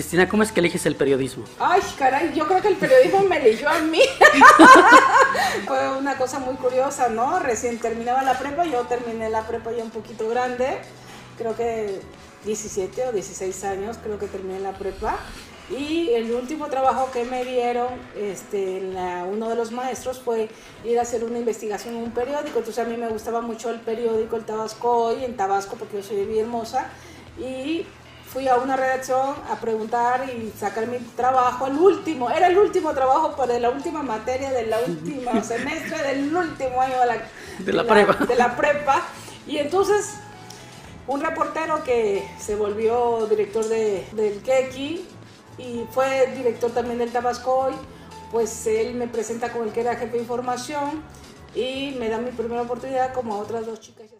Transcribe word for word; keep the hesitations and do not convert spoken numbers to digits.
Cristina, ¿cómo es que eliges el periodismo? Ay, caray, yo creo que el periodismo me eligió a mí. Fue una cosa muy curiosa, ¿no? Recién terminaba la prepa, yo terminé la prepa ya un poquito grande, creo que diecisiete o dieciséis años, creo que terminé la prepa. Y el último trabajo que me dieron, este, la, uno de los maestros, fue ir a hacer una investigación en un periódico. Entonces a mí me gustaba mucho el periódico El Tabasco Hoy, en Tabasco, porque yo soy de Villahermosa. Y fui a una redacción a preguntar y sacar mi trabajo, el último, era el último trabajo para la última materia, de la última semestre, del último año de la, de la, la, prepa. De la prepa. Y entonces un reportero que se volvió director de, del Q E Q I, y fue director también del Tabasco Hoy, pues él me presenta como el que era jefe de información y me da mi primera oportunidad como a otras dos chicas.